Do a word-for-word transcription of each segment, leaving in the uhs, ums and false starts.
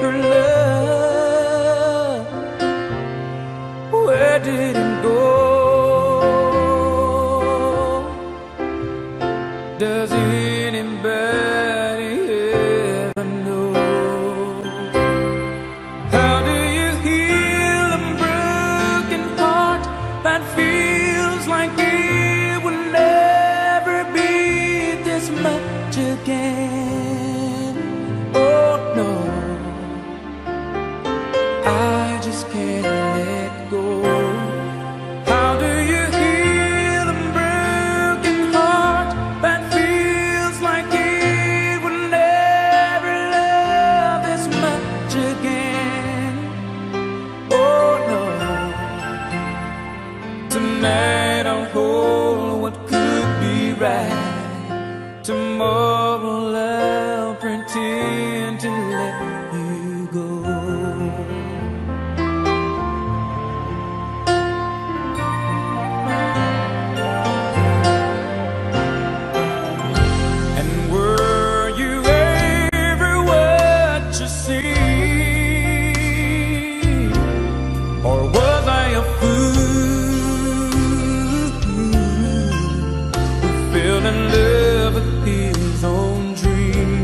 your love, where did it go? Does anybody ever know? How do you heal a broken heart that feels like it will never be this much again? Tonight I'll hold what could be right. Tomorrow I'll pretend to let you go. And were you ever what you see? Or was I a fool? In love with his own dream,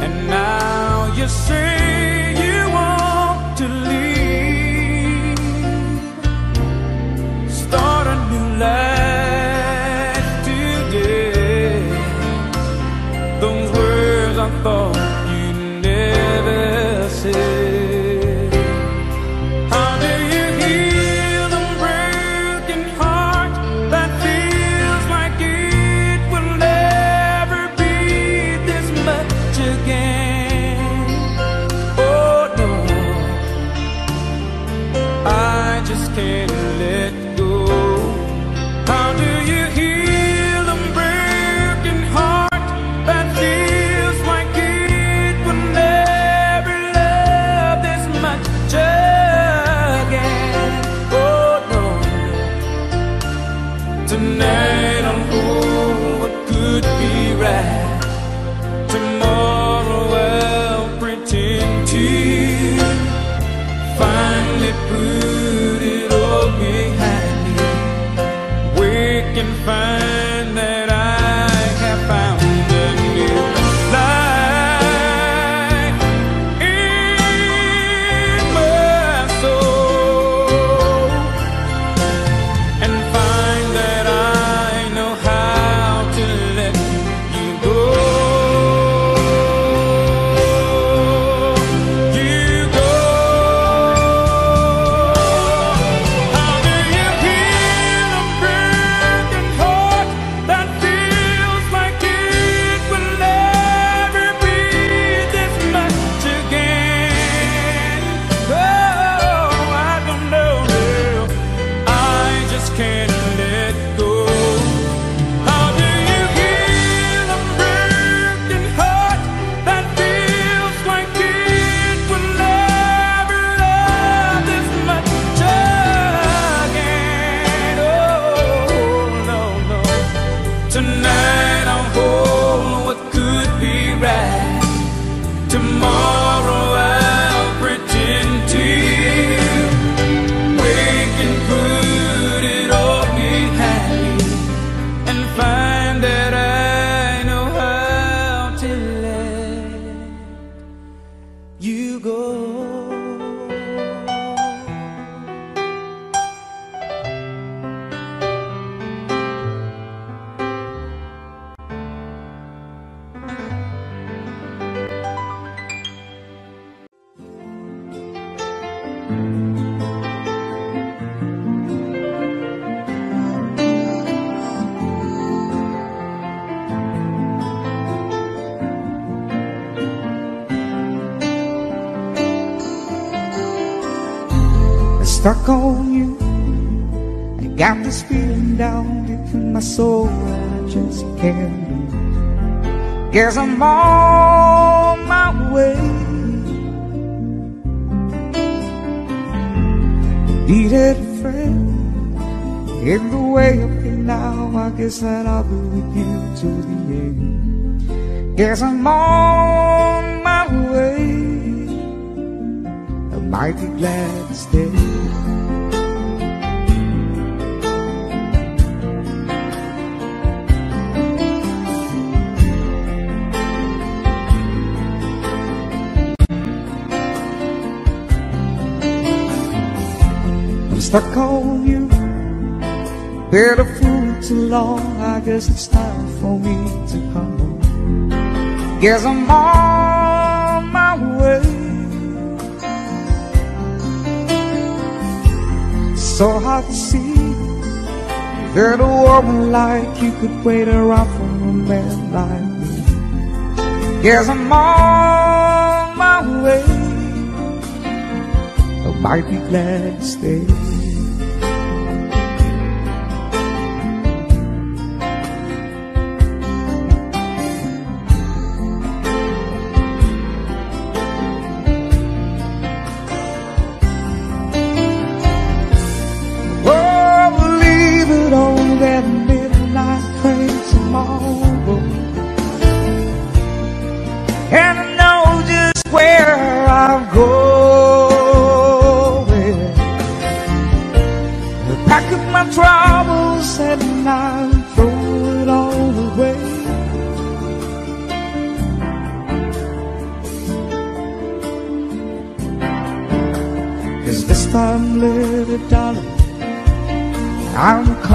and now you say you want to leave, start a new life today. Those words I thought you'd never say. Tonight I'll hold what could be right. Tomorrow I'll pretend to finally put it all behind me. Wake and find that I have found a new life in my soul, and find that you go. Stuck on you, I got this feeling down deep in my soul that I just can't lose. Guess I'm on my way. Needed a friend in the way up here now. I guess that I'll be with you till the end. Guess I'm on like a glass day. I'm stuck on you, been a fool too long. I guess it's time for me to come home. Guess I'm on my way. So hard to see that a woman like you could wait around for a man like me. Yes, I'm on my way. I might be glad to stay.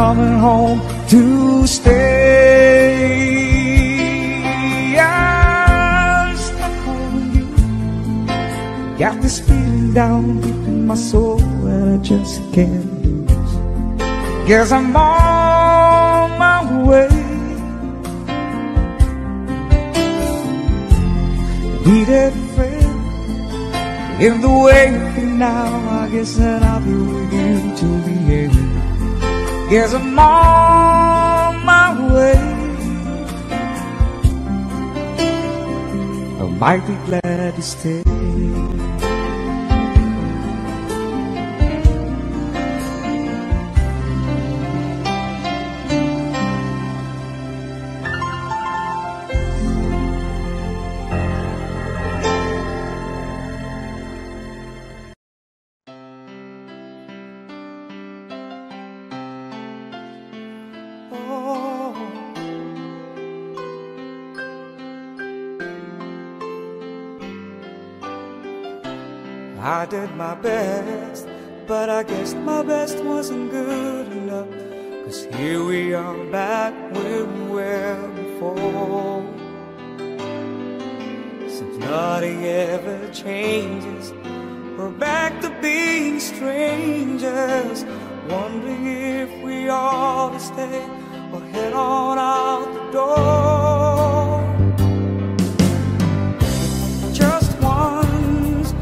Coming home to stay. I'm stuck on you. Got this feeling down deep in my soul and I just can't lose. Guess I'm on my way. Need a friend in the waiting now. I guess that I'll be with you till the end. Yes, I'm on my way. I might be glad to stay. I did my best, but I guess my best wasn't good enough, 'cause here we are back where we were before. Since nothing ever changes, we're back to being strangers, wondering if we ought to stay or head on out the door. Just once,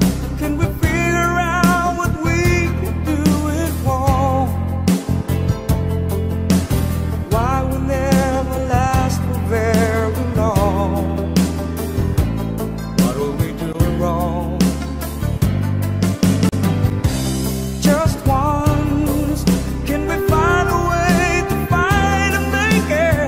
can we find a way to find and make it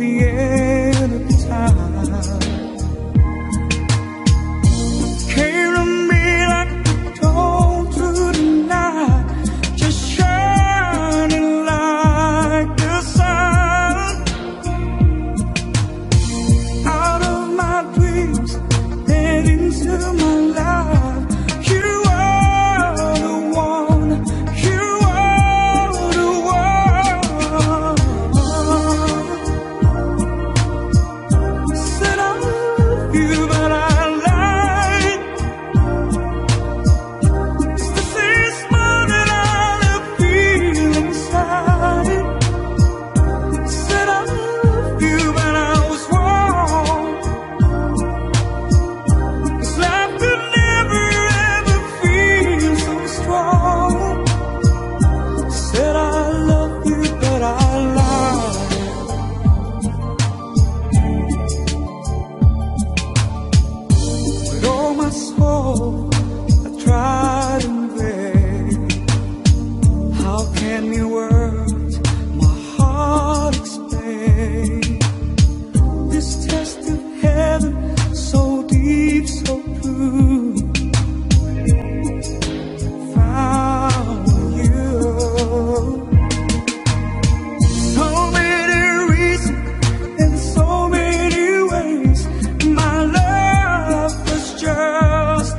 the end of time. Came to me like a told to the night, just shining like the sun. Out of my dreams and into my life, I tried and prayed. How can your words my heart explain? This test of heaven, so deep, so true. Found you. So many reasons and so many ways. My love was just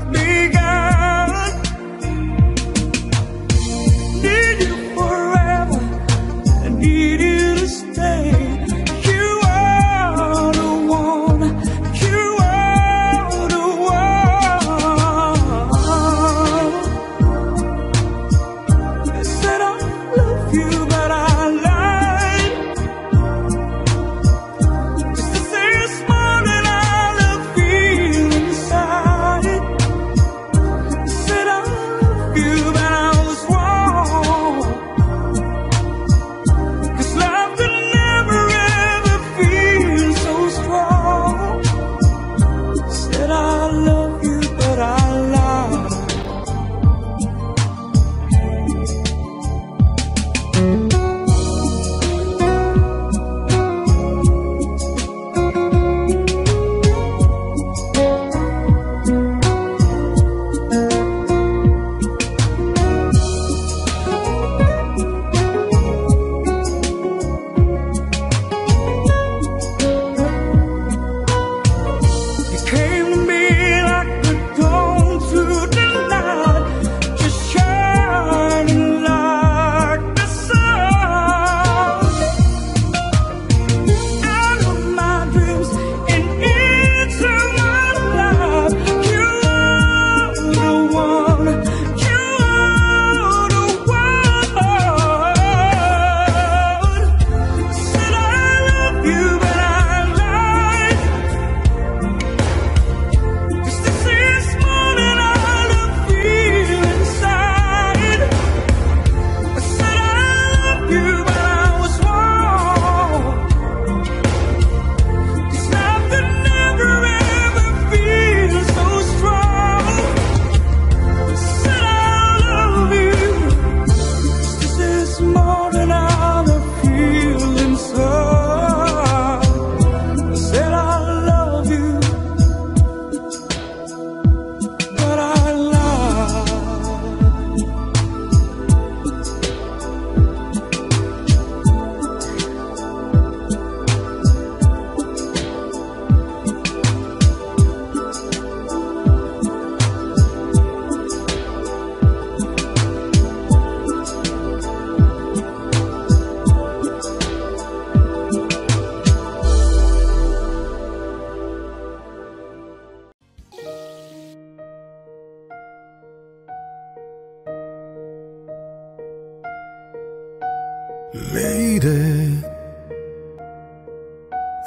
lady,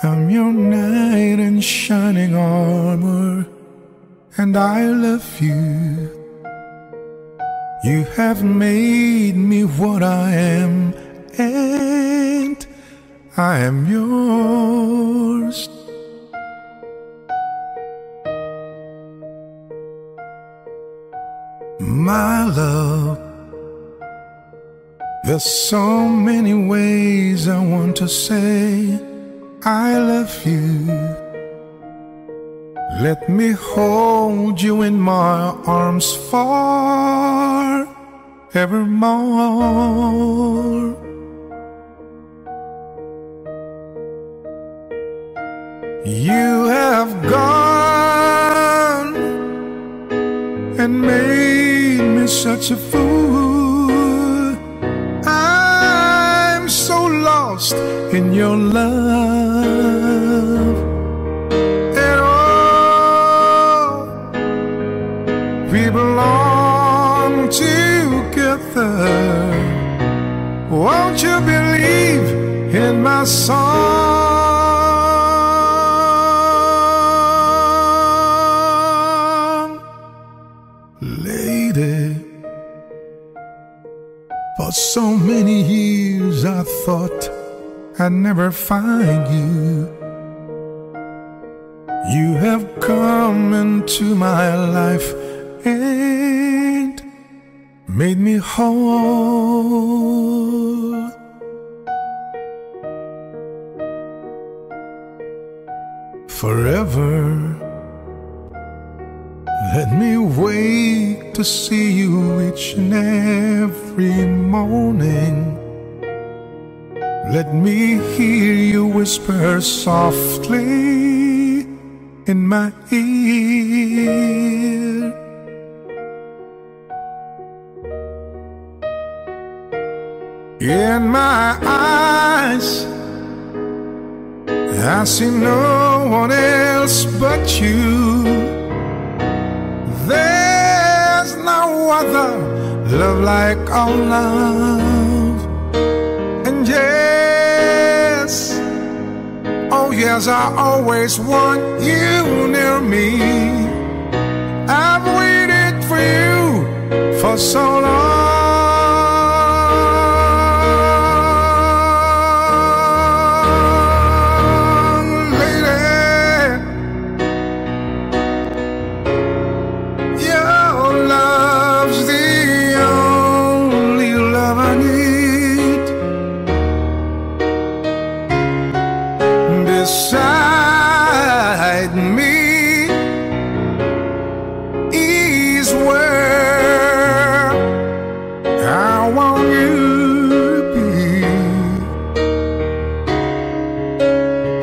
I'm your knight in shining armor, and I love you. You have made me what I am, and I am yours. My love, there's so many ways I want to say I love you. Let me hold you in my arms for evermore. You have gone and made me such a fool. I'm so lost in your love. And oh, we belong together. Won't you believe in my song? For so many years I thought I'd never find you. You have come into my life and made me whole. Forever, let me wait to see you each and every morning. Let me hear you whisper softly in my ear. In my eyes, I see no one else but you. There's no other love like our love. And yes, oh yes, I always want you near me. I've waited for you for so long, lady. Beside me is where I want you to be.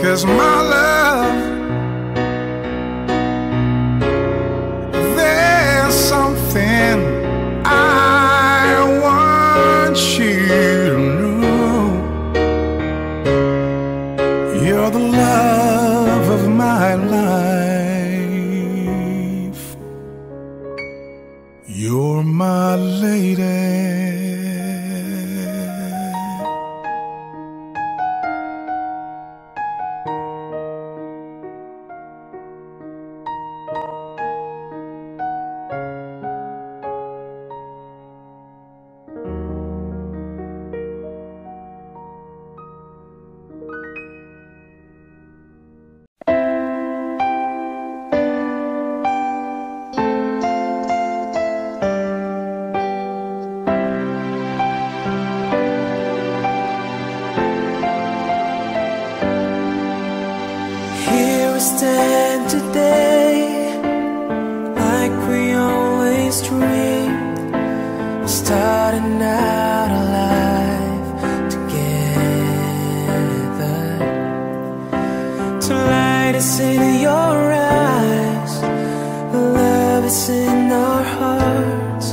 'Cause my love, there's something I want you to know. You're the love of my life. You're my lady. Stand today like we always dreamed, starting out our life together. Tonight is in your eyes, love is in our hearts.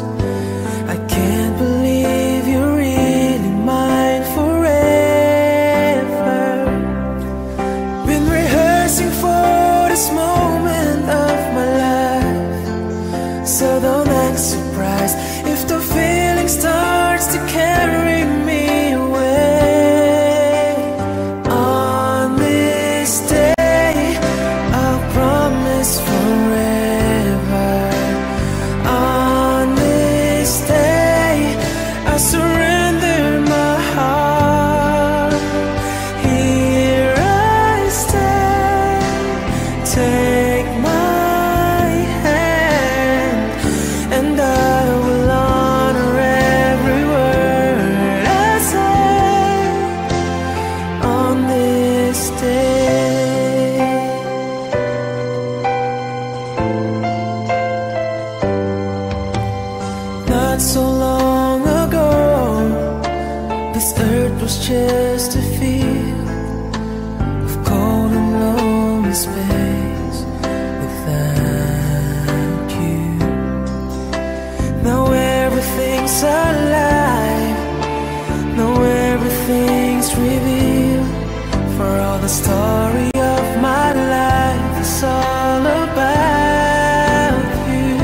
I can't believe you're really mine forever. Been rehearsing for moment of my life, so don't act surprised if the feeling starts to carry me away. On this day, I'll promise forever story of my life is all about you.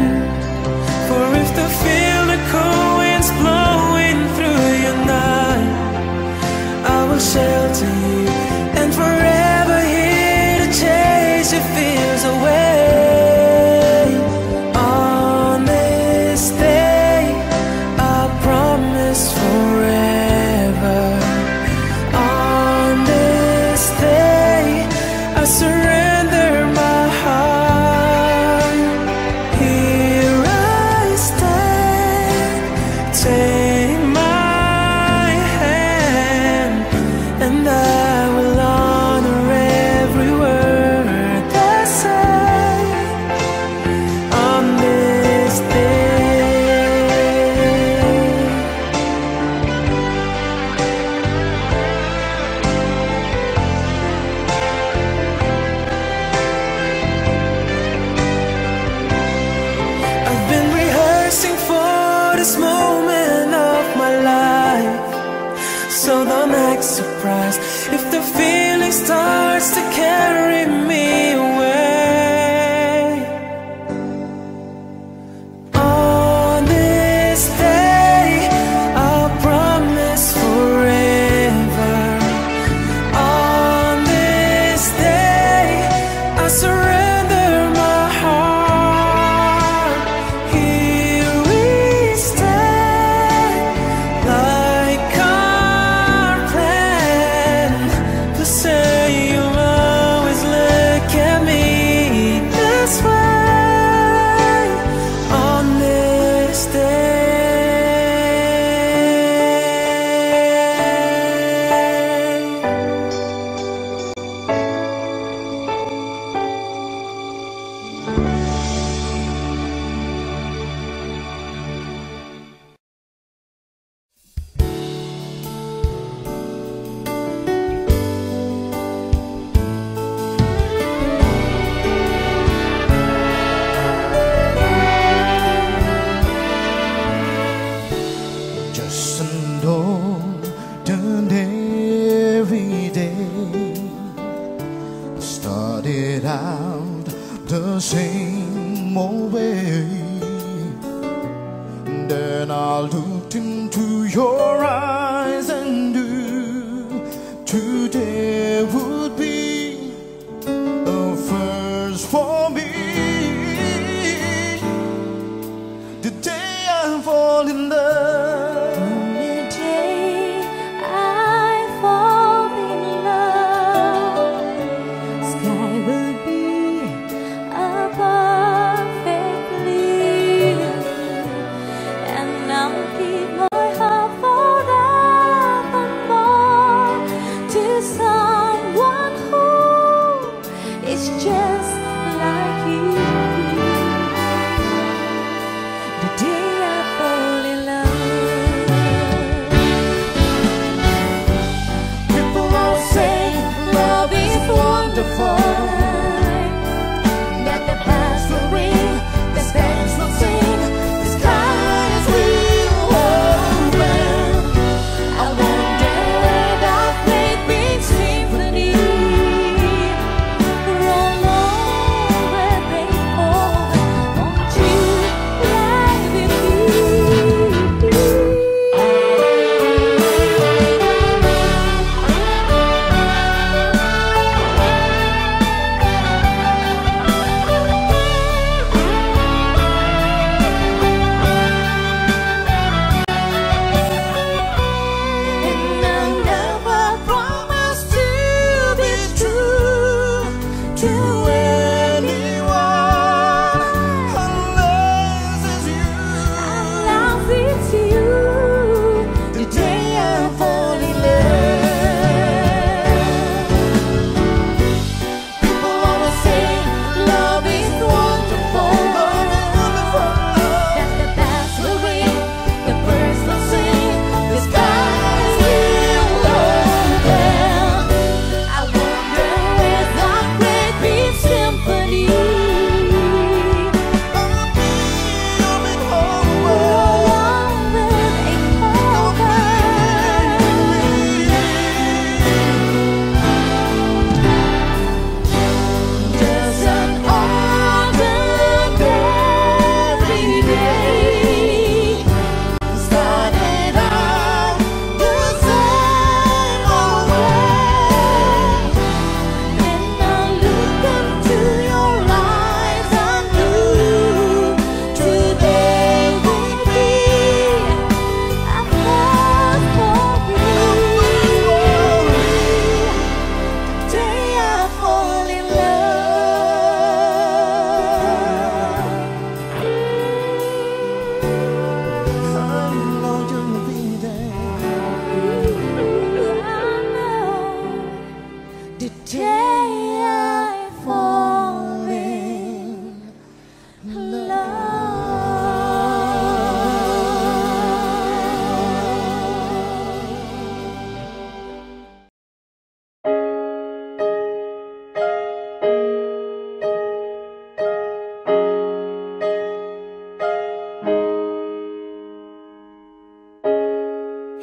For if the feel the cold winds blowing through your night, I will shelter you and forever here to chase your fears away. On this day, I promise forever. I surrender my heart. Here I stand. Take my hand, and I will honor every word I say on this day moment of my life, so don't act surprised if the feeling starts to carry me away. On this day, I'll promise forever. On this day, I surrender.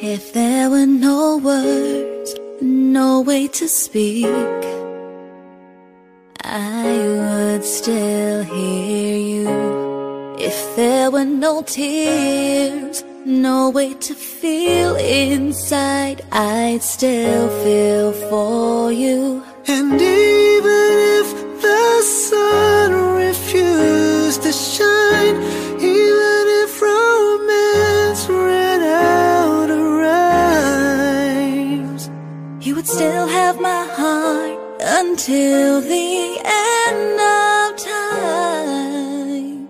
If there were no words, no way to speak, I would still hear you. If there were no tears, no way to feel inside, I'd still feel for you. And even if the sun refused to shine, even if romance ran out of rhymes, you would still have my heart until the end of time.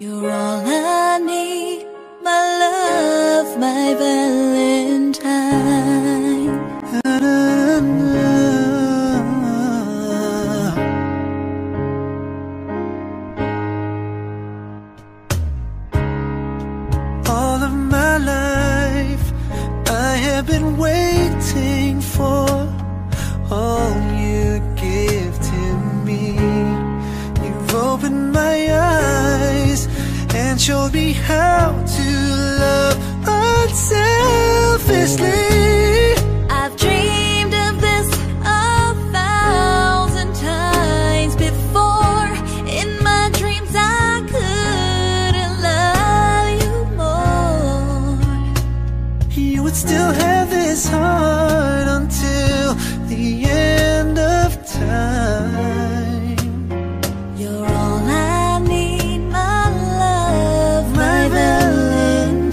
You're all I need, my love, my valentine. Na, na, na. All of my life I have been waiting for all you give to me. You've opened my eyes and showed me how to love unselfishly. I've dreamed of this a thousand times before. In my dreams I couldn't love you more. You would still have this heart until the end of time. You're all I need, my love, my, my valentine.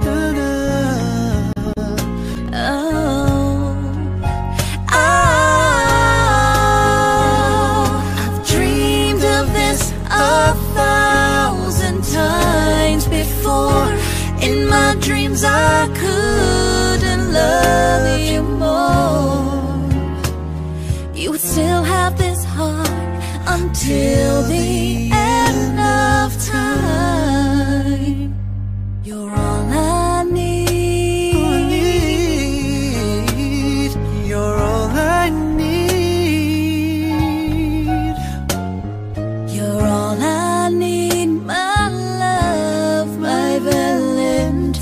valentine. Oh. Oh. Oh, I've dreamed of this a thousand times before. In my dreams I couldn't love you. You would still have this heart until the end of time. You're all I need. You're all I need. You're all I need, my love, my valentine.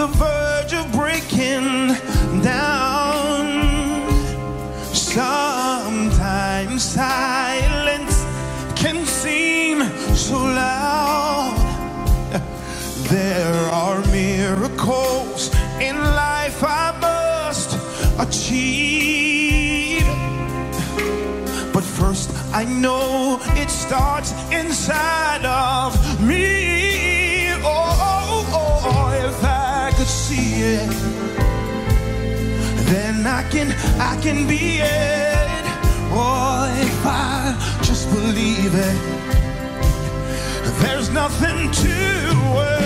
the verge of breaking down. Sometimes silence can seem so loud. There are miracles in life I must achieve, but first I know it starts inside of me. Oh, oh, oh, if I could see it, then I can, I can be it. Oh, if I just believe it, there's nothing to worry.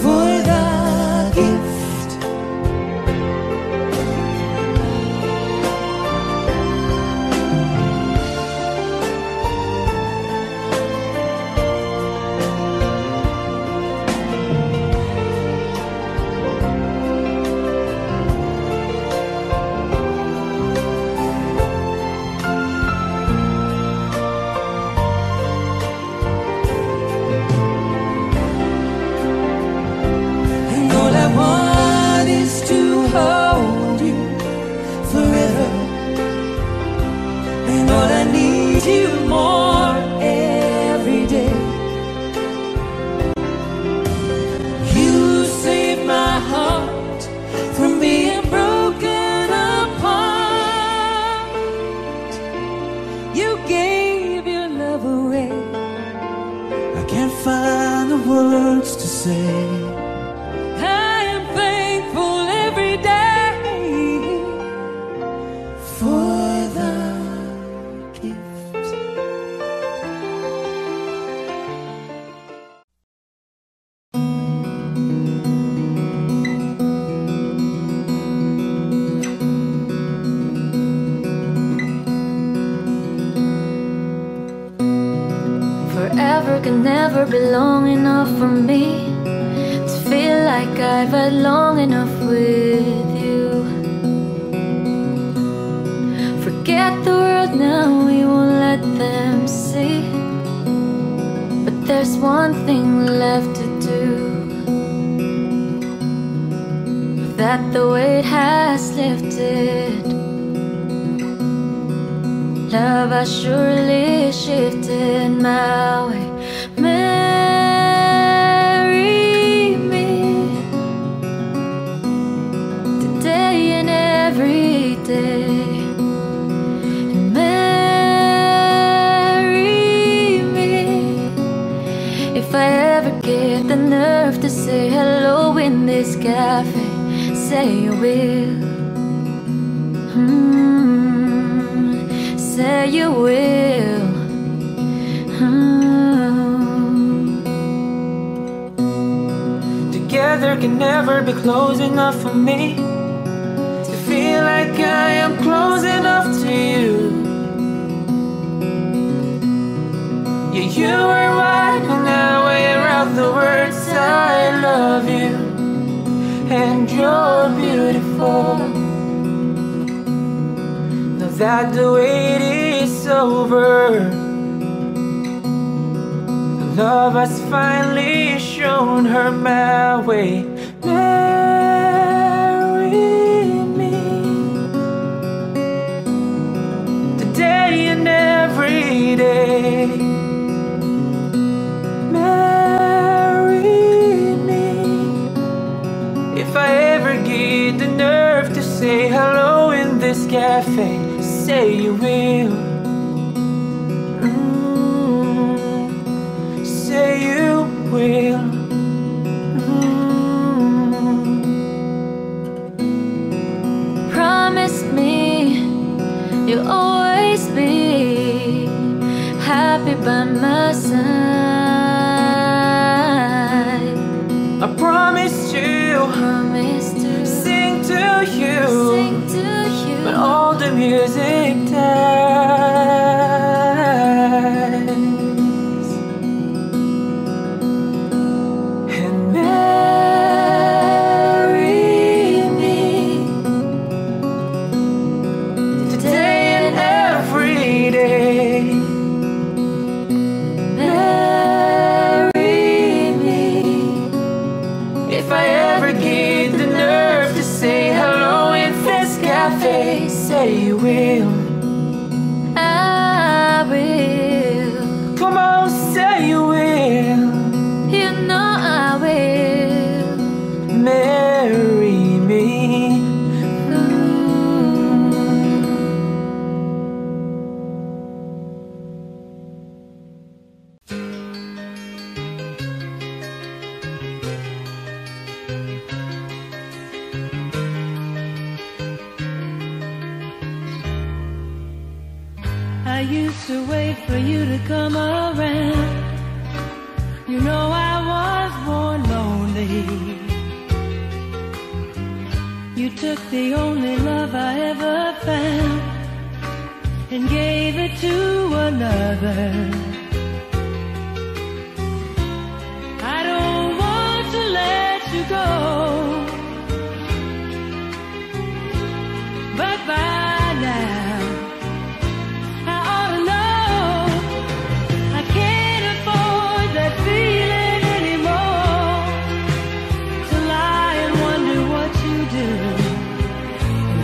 For the gift you more every day. You saved my heart from being broken apart. You gave your love away. I can't find the words to say. Can never be long enough for me to feel like I've had long enough with you. Forget the world now, we won't let them see. But there's one thing left to do, that the weight has lifted. Love has surely shifted my way. Marry me today and every day, and marry me if I ever get the nerve to say hello in this cafe. Say you will, mm-hmm. Say you will, mm-hmm. Together can never be close enough for me to feel like I am close enough to you. Yeah, you were right when I wear out the words I love you, and you're beautiful. Now that the wait is over, love has finally shown her my way. Marry me today and every day. Marry me if I ever get the nerve to say hello in this cafe. Say you will. Mm-hmm. Promise me you'll always be happy by my side. I promise you, promise to sing to you, sing to you, but all the music dies.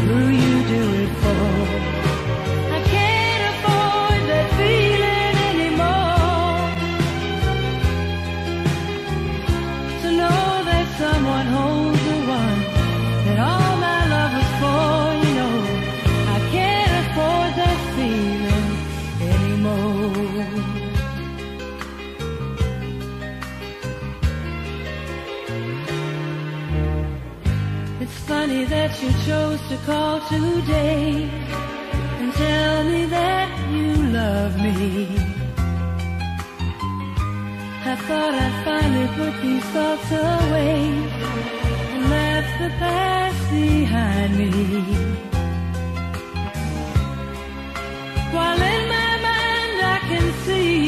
Who you do it for? I can't afford that feeling. me that you chose to call today and tell me that you love me. I thought I'd finally put these thoughts away and left the past behind me. While in my mind I can see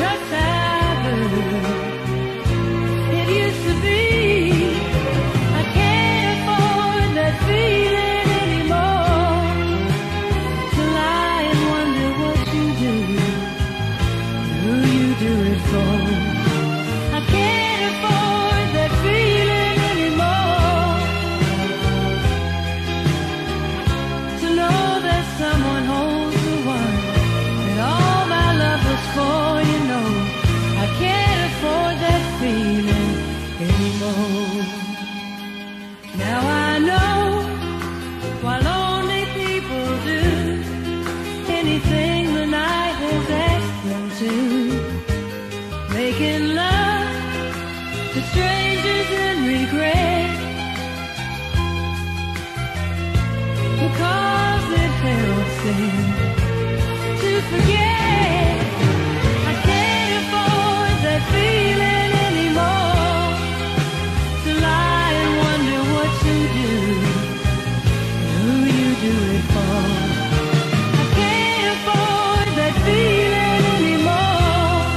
just how good used to be. I can't afford that feeling anymore, to lie and wonder what you do, who you do it for. I can't afford that feeling anymore, to know that someone holds the one that all my love was for. You know, I can't afford that feeling anymore. Now I know, while lonely people do anything the night has asked them to, making love to strangers in regret, because it helps them to forget. I can't afford that feeling anymore, do it for. I can't afford that feeling anymore,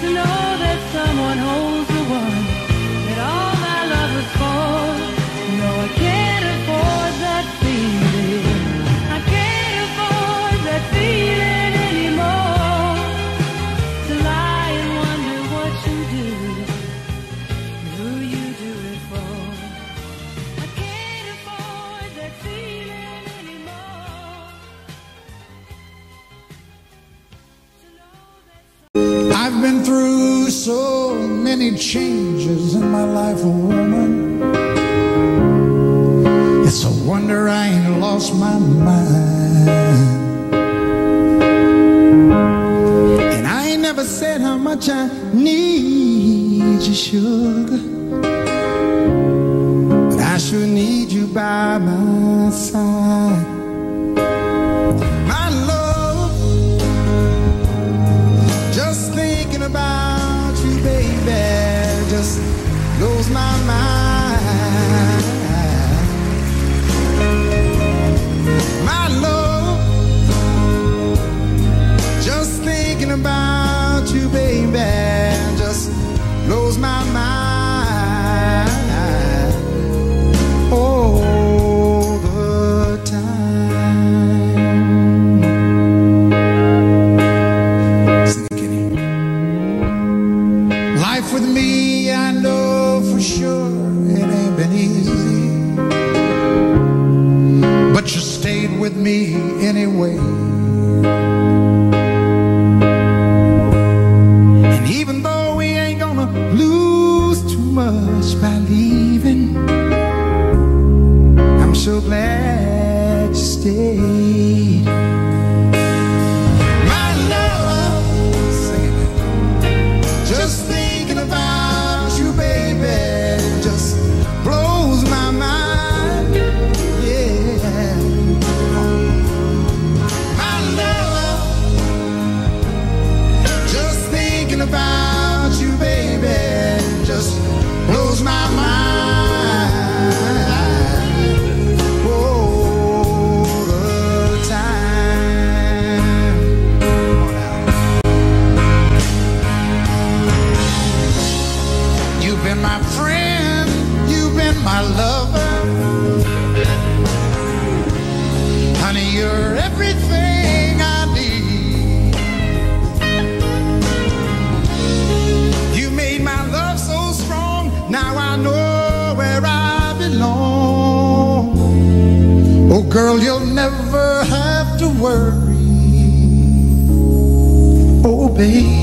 to know that someone holds the one that all my love was for. No, I can't afford that feeling. I can't afford that feeling anymore, to lie and wonder what you do, who you do it for. I've been through so many changes in my life, a woman. It's a wonder I ain't lost my mind. And I ain't never said how much I need you, sugar, but I sure need you by my side. About you, baby, just blows my mind. My love, just thinking about you, baby, just blows my mind all the time. With me, I know for sure it ain't been easy, but you stayed with me anyway. And even though we ain't gonna lose too much by leaving, I'm so glad you stayed. My lover, honey, you're everything I need. You made my love so strong, now I know where I belong. Oh girl, you'll never have to worry, oh baby.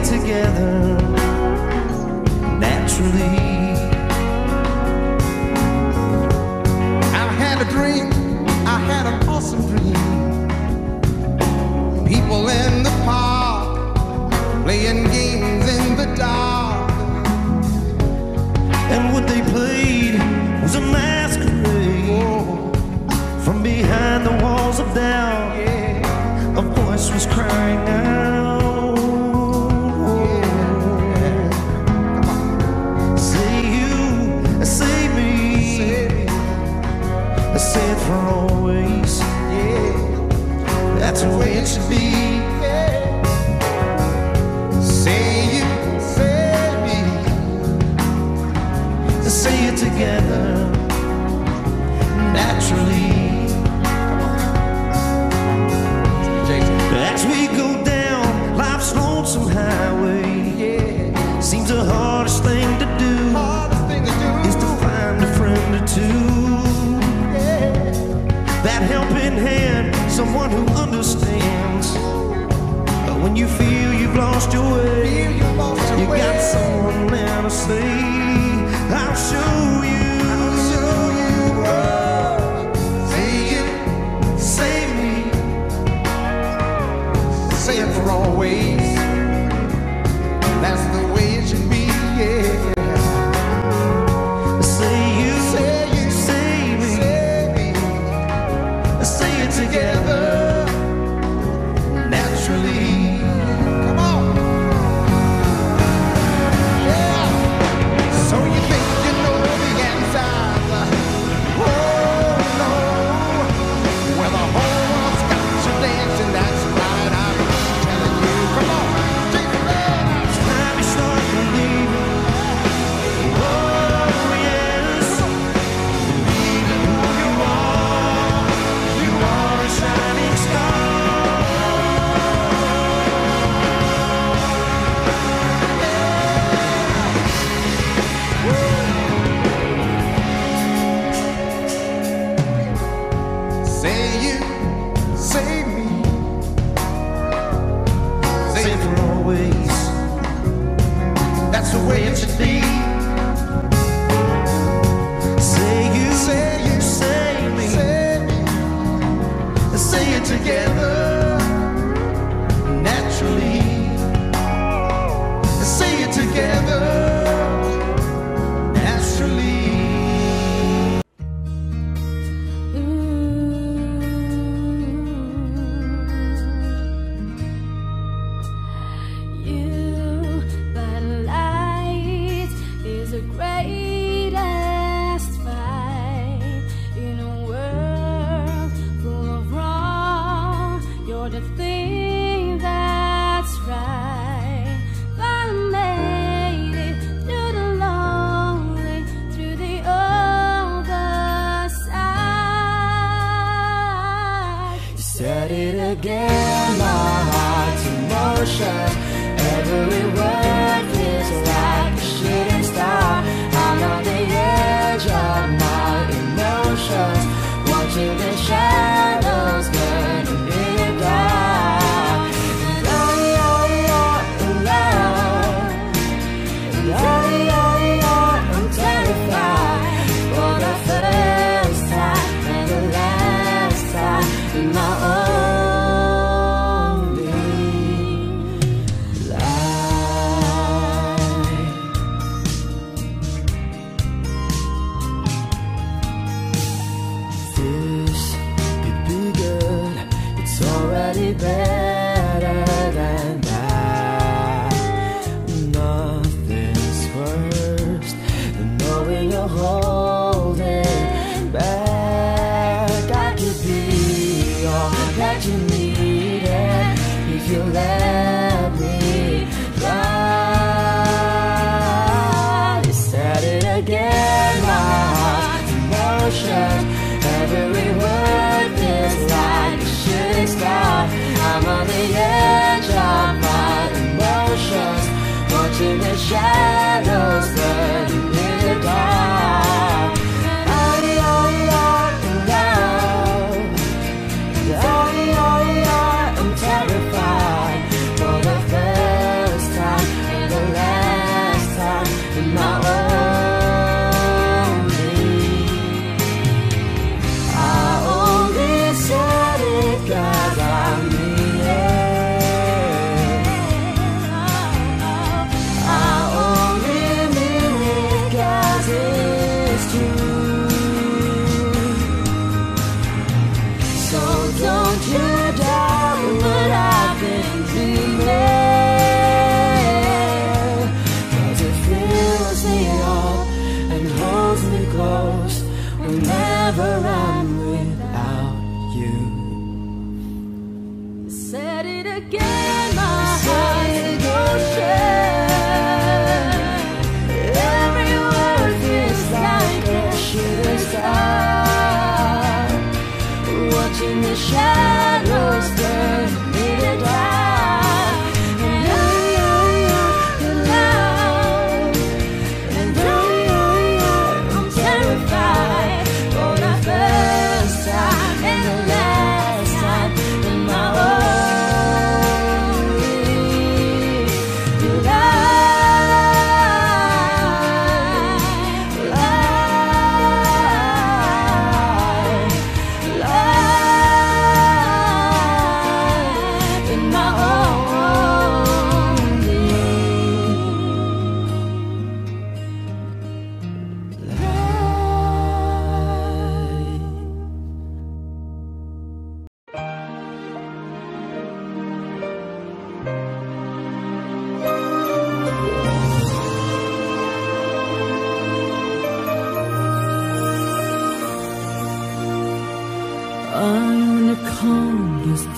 it together naturally. I had a dream, I had an awesome dream. People in the park playing games in the dark, and what they played was a masquerade. Whoa. From behind the walls of doubt, yeah, a voice was crying out. Said for always, yeah, that's the way it should be. Yeah. Say you, say me, say it together naturally. As we go down life's lonesome highway, yeah, seems the hardest thing to do, hardest thing to do is to find a friend or two. That helping hand, someone who understands. But when you feel you've lost your way, you got someone there to say, I'll show you. Say it, say me, say it for always. That's the way it should be, yeah. Together naturally. Come on. Yeah. So you think you know the answer? Oh no. Well, the whole world's got you dancing. That's right. I'm telling you. Come on.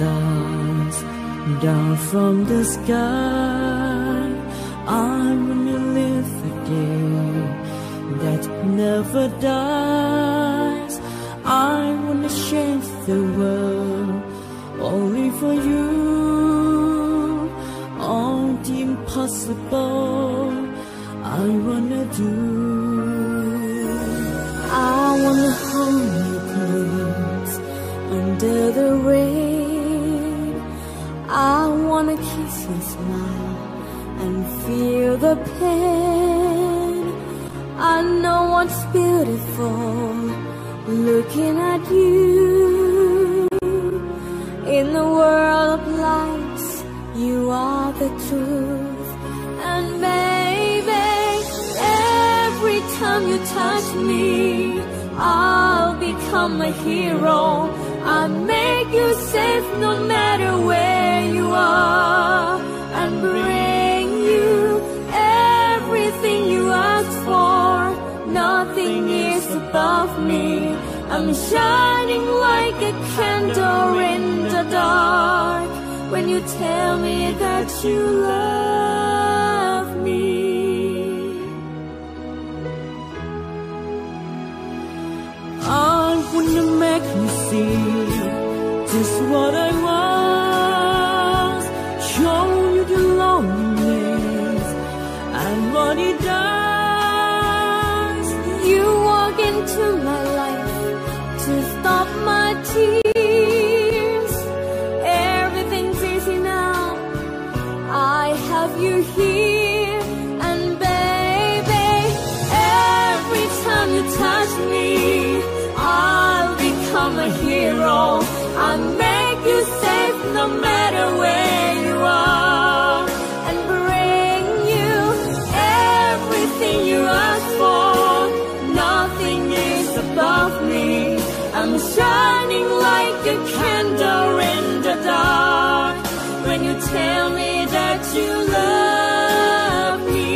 stars down from the sky. I wanna live again that never dies. I wanna change the world only for you. All the impossible I wanna do. I wanna hold you close under the rain. I wanna kiss and smile and feel the pain. I know what's beautiful looking at you. In the world of lights, you are the truth. And baby, every time you touch me, I'll become a hero. I'll make you safe no matter where you are, and bring you everything you ask for. Nothing is above me. I'm shining like a candle in the dark when you tell me that you love me. I wanna make you see just what I was, show you the loneliness and what it does. You walk into my life to stop my tears. Everything's easy now, I have you here. And baby, every time you touch me, I'll become a hero. I'll make you safe no matter where you are, and bring you everything you ask for. Nothing is above me. I'm shining like a candle in the dark when you tell me that you love me.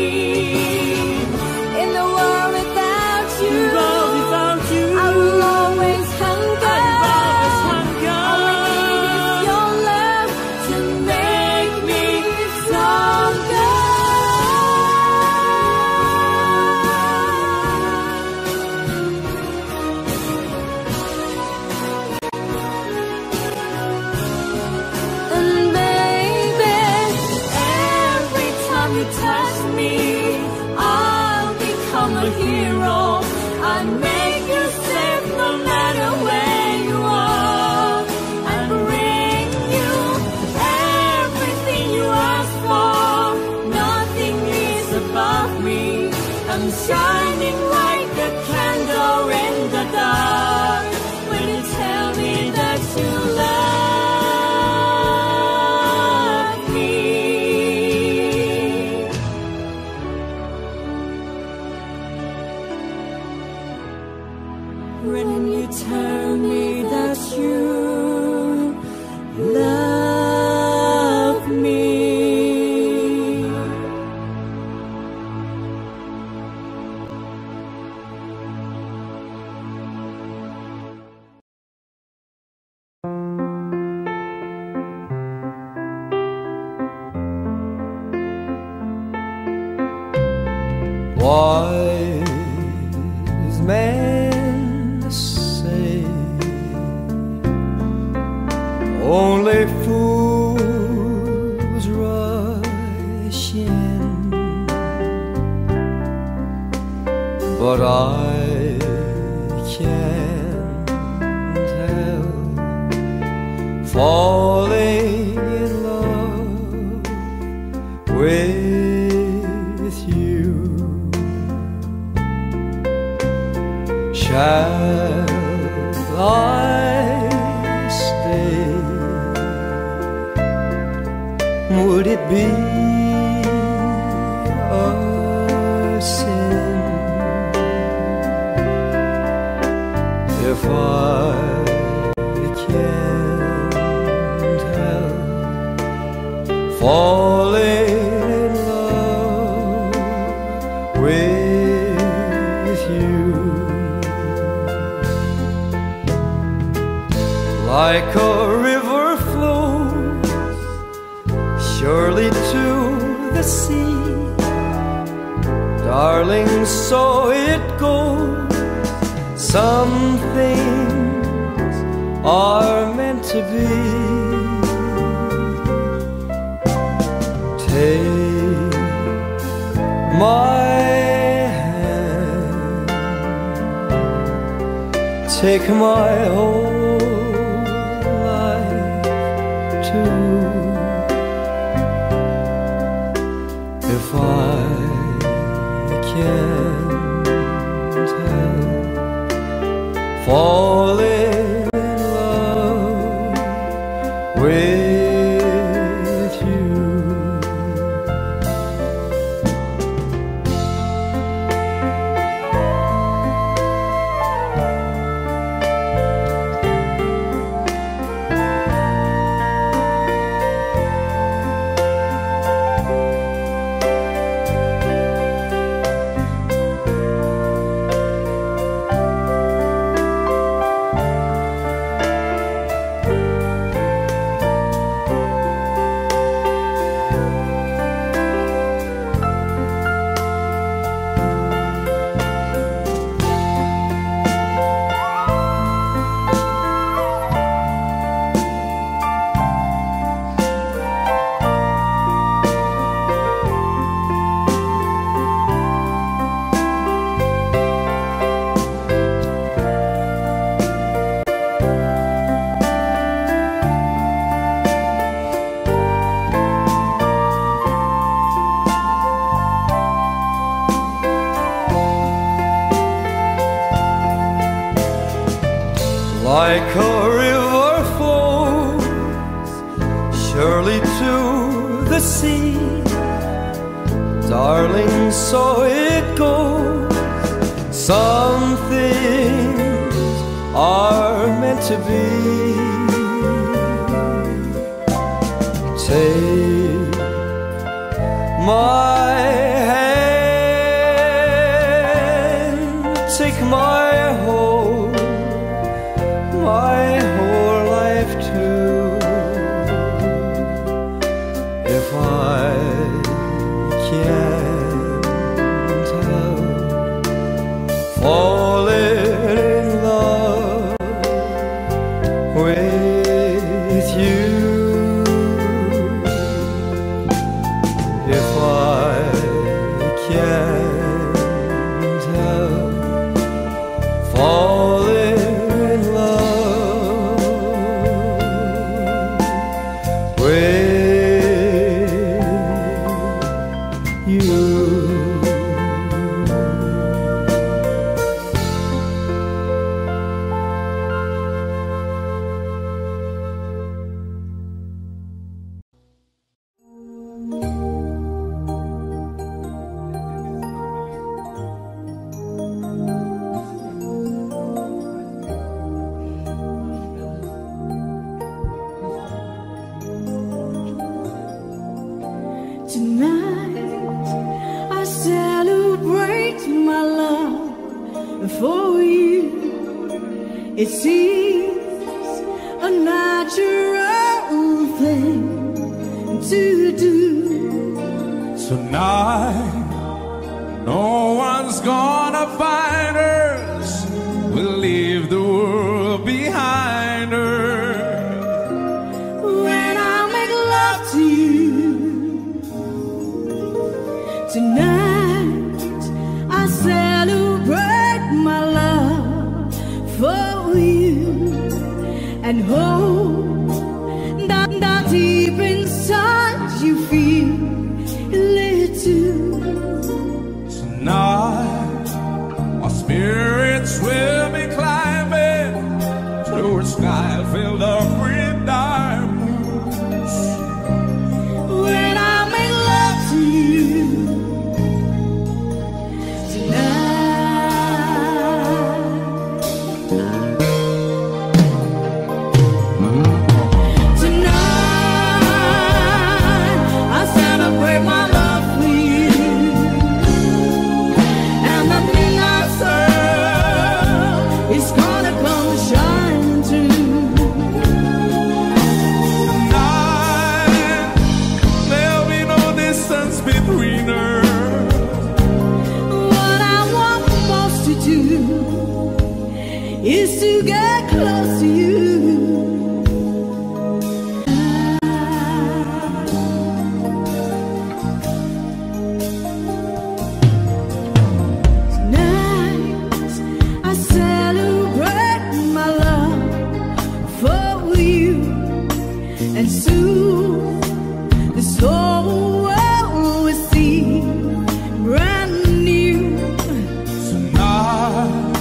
In the world without you, world without you, I will always hunger. Always hunger. All I need is your love to make me hero. I make you safe no matter where you are. I bring you everything you ask for. Nothing is above me. I'm shining like a candle in the dark when you tell me that you love me. When you tell me that you love me. Wise man only fools rush in, but I can't help falling in love with you. Shall I? Would it be a sin if I can't help falling in love with you? Like a river flows sea. Darling, so it goes. Some things are meant to be. Take my hand, take my whole life too, if I can tell. Fall in love with like a river flows surely to the sea. Darling, so it goes. Some things are meant to be. Take my hand, take my whole, my whole life too, if I can't help falling in love with you, if I can't help falling. greener. What I want most to do is to get close to you. Tonight I celebrate my love for you, and soon this whole world will see brand new. Tonight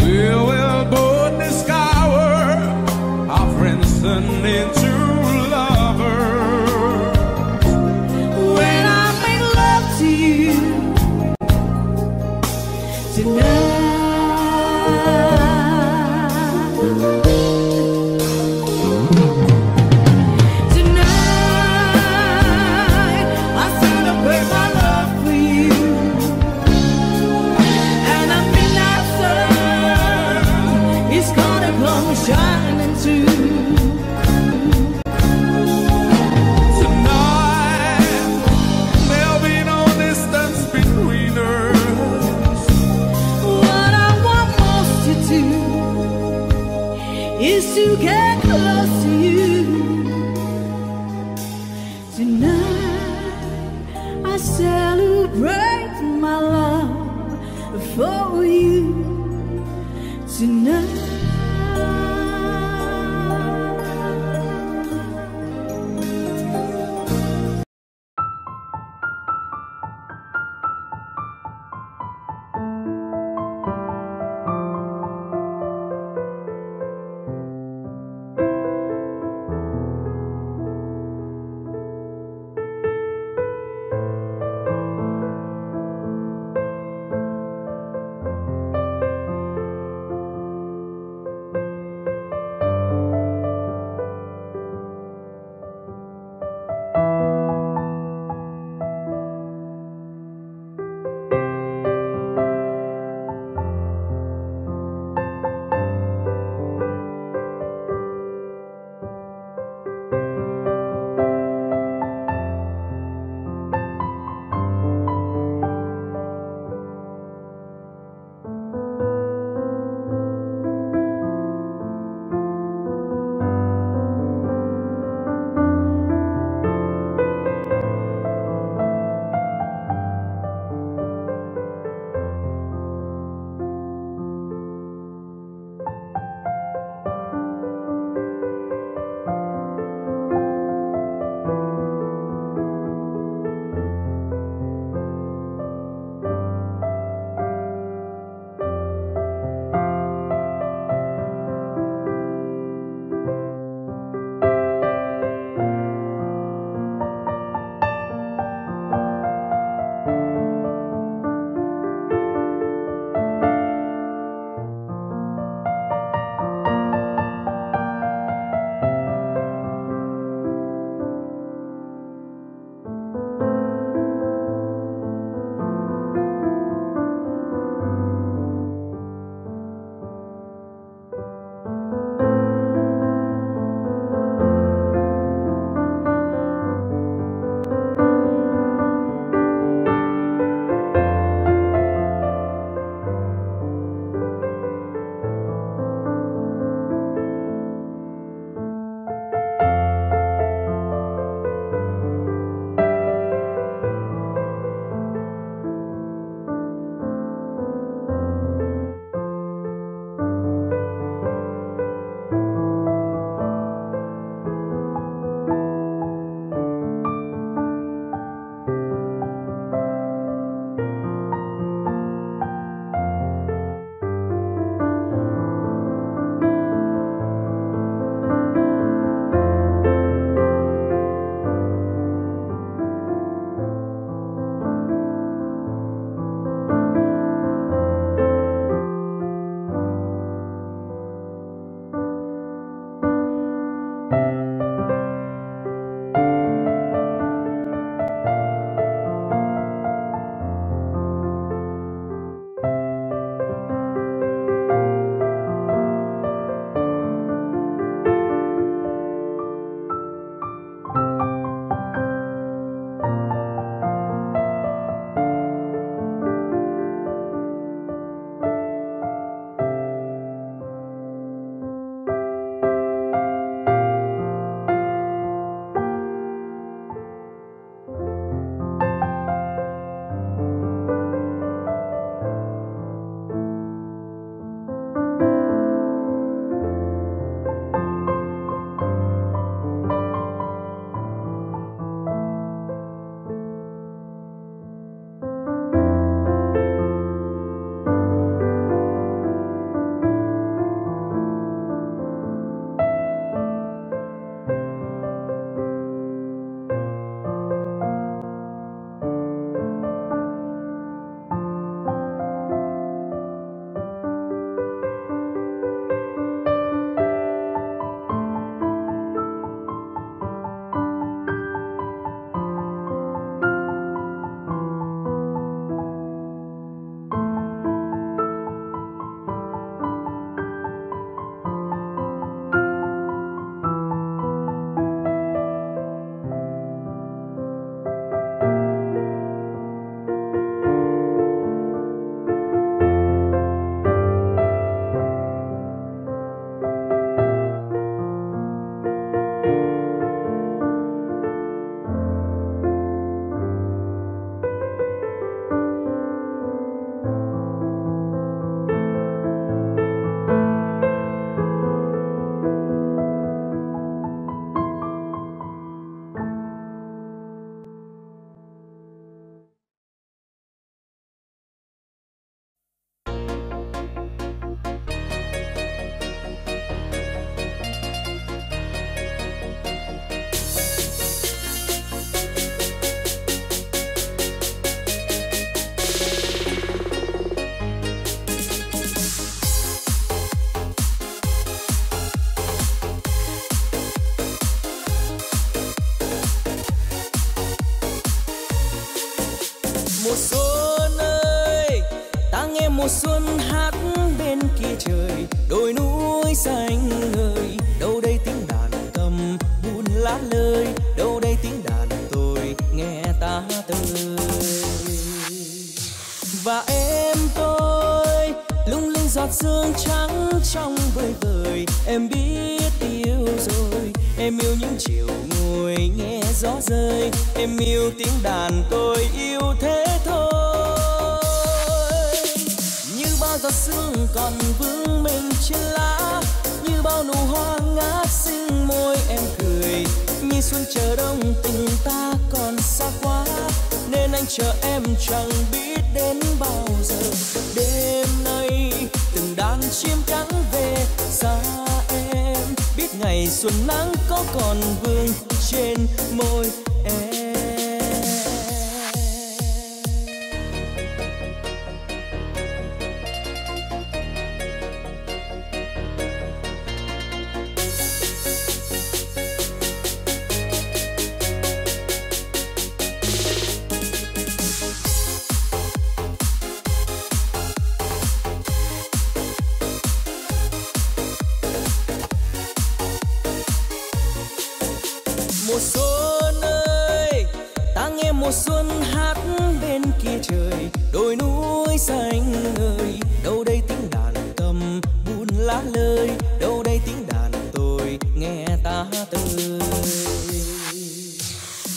we will both discover our friends and into lovers. When I make love to you tonight. Is to get close to you. Tonight I celebrate my love for you. Tonight Mùa xuân ơi, ta nghe mùa xuân hát bên kia trời, đồi núi xanh ngời. Đâu đây tiếng đàn cầm buồn lát lời, đâu đây tiếng đàn tôi nghe ta tơi. Và em tôi lung linh giọt sương trắng trong vơi vời. Em biết yêu rồi, em yêu những chiều ngồi nghe gió rơi. Em yêu tiếng đàn tôi yêu thế thôi. Như bao giọt sương còn vương mình trên lá, như bao nụ hoa ngát xinh môi em cười. Như xuân chờ đông tình ta còn xa quá, nên anh chờ em chẳng biết đến bao giờ. Đêm nay từng đàn chim trắng về xa em, biết ngày xuân nắng có còn vương trên môi em. Mùa xuân ơi, ta nghe mùa xuân hát bên kia trời, đồi núi xanh ngời. Đâu đây tiếng đàn cầm buồn lá lời, đâu đây tiếng đàn tôi nghe ta tơi.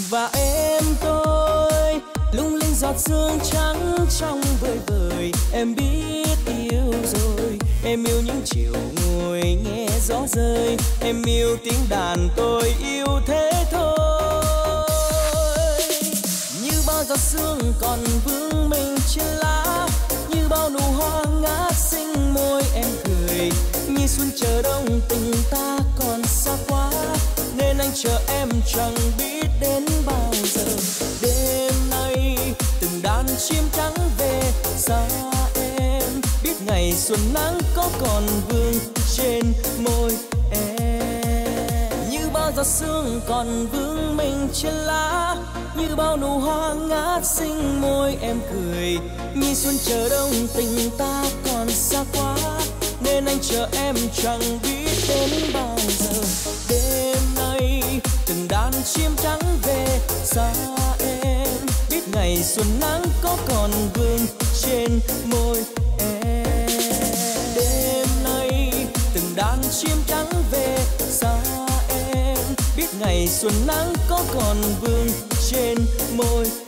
Và em tôi lung linh giọt sương trắng trong vơi vời. Em biết yêu rồi, em yêu những chiều ngồi nghe gió rơi. Em yêu tiếng đàn tôi yêu thế thôi. Như bao giọt sương còn vương mình trên lá, như bao nụ hoa ngát xinh môi em cười. Như xuân chờ đông tình ta còn xa quá, nên anh chờ em chẳng biết đến bao giờ. Đêm nay từng đàn chim trắng về xa em, biết ngày xuân nắng có còn vương trên môi em. Như bao giọt sương còn vương mình trên lá, như bao nụ hoa ngát xinh môi em cười. Như xuân chờ đông tình ta còn xa quá, nên anh chờ em chẳng biết đến bao giờ. Đêm nay từng đàn chim trắng về xa em, biết ngày xuân nắng có còn vương trên môi em. Đêm nay từng đàn chim trắng về xa em, biết ngày xuân nắng có còn vương trên môi